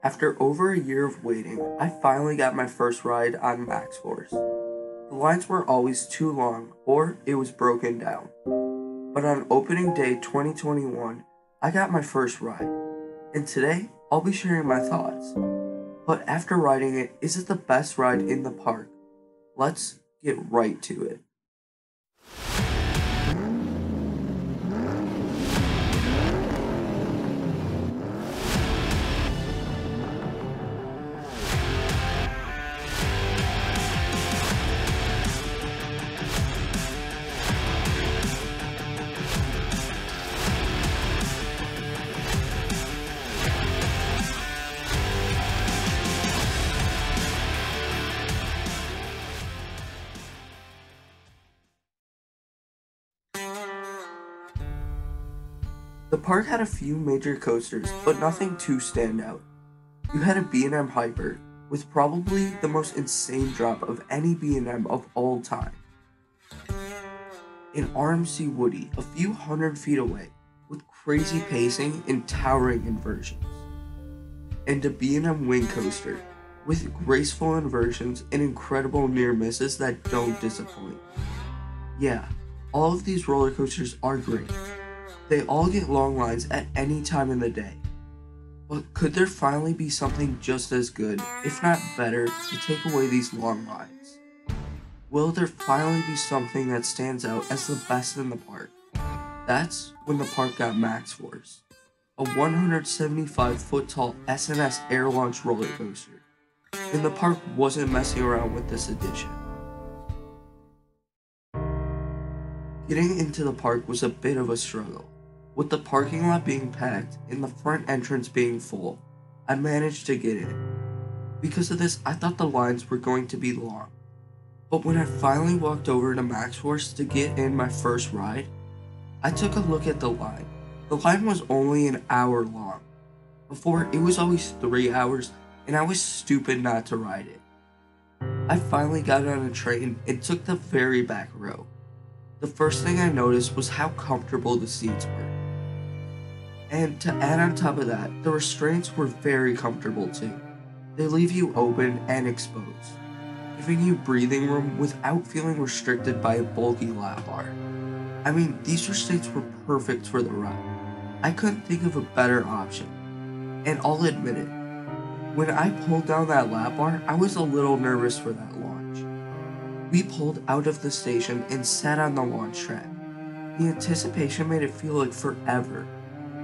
After over a year of waiting, I finally got my first ride on Maxx Force. The lines were always too long, or it was broken down. But on opening day 2021, I got my first ride, and today I'll be sharing my thoughts. But after riding it, is it the best ride in the park? Let's get right to it. The park had a few major coasters, but nothing too stand out. You had a B&M Hyper, with probably the most insane drop of any B&M of all time. An RMC Woody, a few hundred feet away, with crazy pacing and towering inversions. And a B&M Wing Coaster, with graceful inversions and incredible near misses that don't disappoint. Yeah, all of these roller coasters are great. They all get long lines at any time in the day. But could there finally be something just as good, if not better, to take away these long lines? Will there finally be something that stands out as the best in the park? That's when the park got Maxx Force, a 175-foot tall S&S air launch roller coaster. And the park wasn't messing around with this addition. Getting into the park was a bit of a struggle. With the parking lot being packed and the front entrance being full, I managed to get in. Because of this, I thought the lines were going to be long. But when I finally walked over to Maxx Force to get in my first ride, I took a look at the line. The line was only an hour long. Before, it was always 3 hours, and I was stupid not to ride it. I finally got on a train and took the very back row. The first thing I noticed was how comfortable the seats were. And to add on top of that, the restraints were very comfortable too. They leave you open and exposed, giving you breathing room without feeling restricted by a bulky lap bar. I mean, these restraints were perfect for the ride. I couldn't think of a better option. And I'll admit it, when I pulled down that lap bar, I was a little nervous for that launch. We pulled out of the station and sat on the launch track. The anticipation made it feel like forever.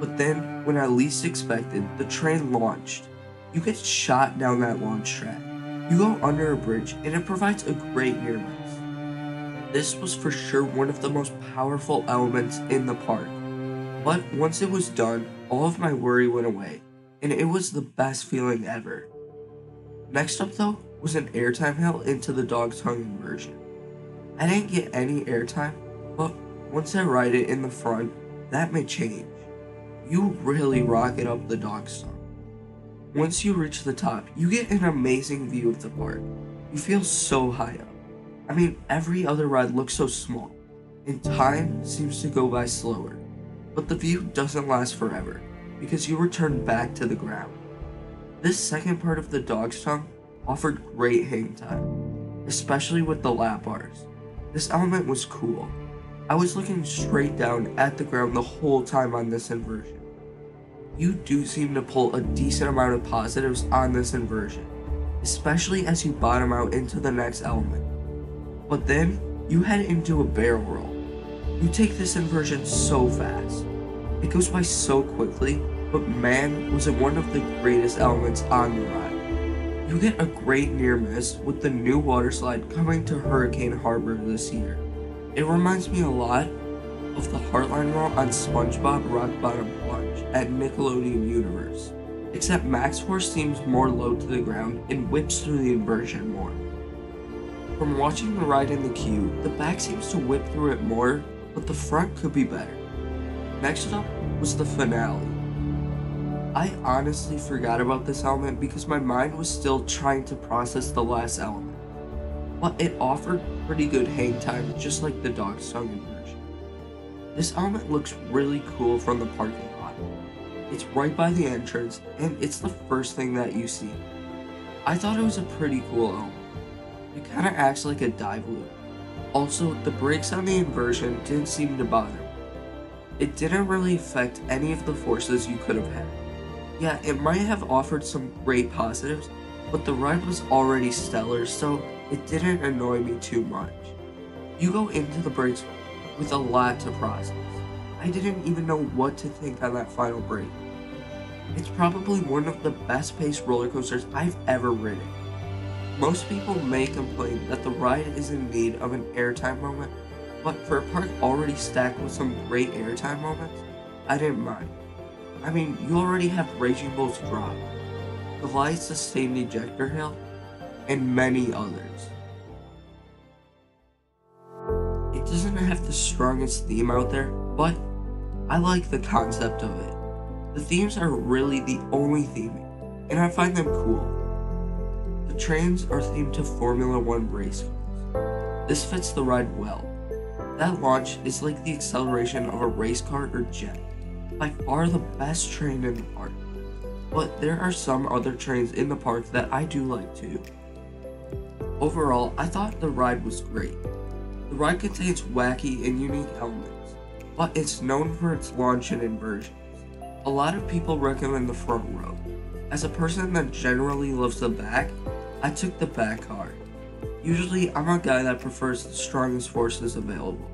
But then, when I least expected, the train launched. You get shot down that launch track. You go under a bridge, and it provides a great near miss. This was for sure one of the most powerful elements in the park. But once it was done, all of my worry went away, and it was the best feeling ever. Next up though, was an airtime hill into the dog's tongue inversion. I didn't get any airtime, but once I ride it in the front, that may change. You really rocket up the dog's tongue. Once you reach the top, you get an amazing view of the park. You feel so high up. I mean, every other ride looks so small, and time seems to go by slower. But the view doesn't last forever, because you return back to the ground. This second part of the dog's tongue offered great hang time, especially with the lap bars. This element was cool. I was looking straight down at the ground the whole time on this inversion. You do seem to pull a decent amount of positives on this inversion, especially as you bottom out into the next element. But then, you head into a barrel roll. You take this inversion so fast. It goes by so quickly, but man, was it one of the greatest elements on the ride. You get a great near miss with the new water slide coming to Hurricane Harbor this year. It reminds me a lot of the Heartline roll on SpongeBob Rock Bottom Plunge at Nickelodeon Universe, except Maxx Force seems more low to the ground and whips through the inversion more. From watching the ride in the queue, the back seems to whip through it more, but the front could be better. Next up was the finale. I honestly forgot about this element because my mind was still trying to process the last element, but it offered pretty good hang time just like the dog's tongue inversion. This element looks really cool from the parking lot. It's right by the entrance, and it's the first thing that you see. I thought it was a pretty cool home. It kind of acts like a dive loop. Also, the brakes on the inversion didn't seem to bother me. It didn't really affect any of the forces you could have had. Yeah, it might have offered some great positives, but the ride was already stellar, so it didn't annoy me too much. You go into the brakes with a lot to process. I didn't even know what to think on that final break. It's probably one of the best-paced roller coasters I've ever ridden. Most people may complain that the ride is in need of an airtime moment, but for a park already stacked with some great airtime moments, I didn't mind. I mean, you already have Raging Bull's drop, Goliath's sustained ejector hill, and many others. It doesn't have the strongest theme out there, but I like the concept of it. The themes are really the only theming, and I find them cool. The trains are themed to Formula 1 race cars. This fits the ride well. That launch is like the acceleration of a race car or jet, by far the best train in the park. But there are some other trains in the park that I do like too. Overall, I thought the ride was great. The ride contains wacky and unique elements, but it's known for its launch and inversions. A lot of people recommend the front row. As a person that generally loves the back, I took the back card. Usually, I'm a guy that prefers the strongest forces available.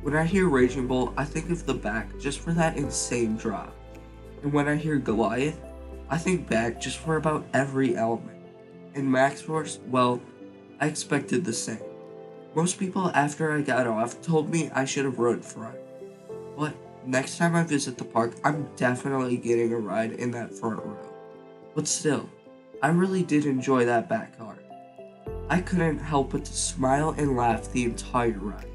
When I hear Raging Bull, I think of the back just for that insane drop. And when I hear Goliath, I think back just for about every element. And Maxx Force, well, I expected the same. Most people after I got off told me I should have rode front. But next time I visit the park, I'm definitely getting a ride in that front row. But still, I really did enjoy that back card. I couldn't help but to smile and laugh the entire ride.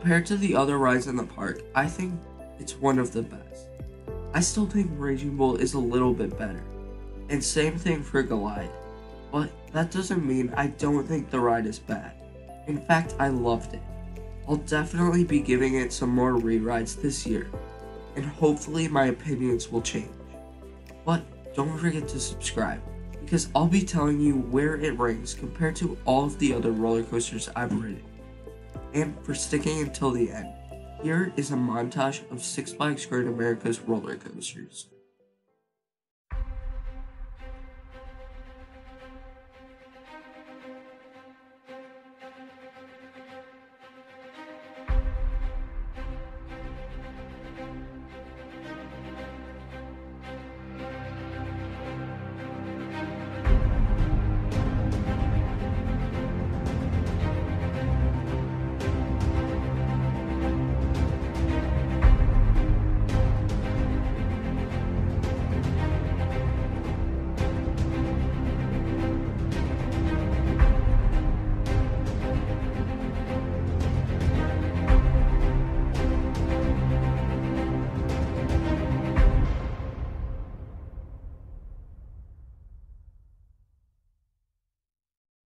Compared to the other rides in the park, I think it's one of the best. I still think Raging Bull is a little bit better, and same thing for Goliath, but that doesn't mean I don't think the ride is bad. In fact, I loved it. I'll definitely be giving it some more re-rides this year, and hopefully my opinions will change. But don't forget to subscribe, because I'll be telling you where it ranks compared to all of the other roller coasters I've ridden. And for sticking until the end, here is a montage of Six Flags Great America's roller coasters.